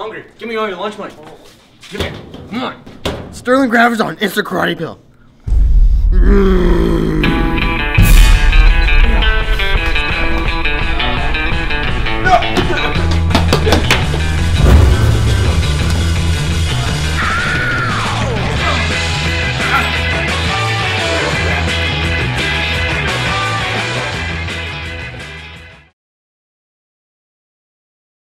hungry. Give me all your lunch money. Give me it. Come on. Sterling Graviton Insta-Karata pill.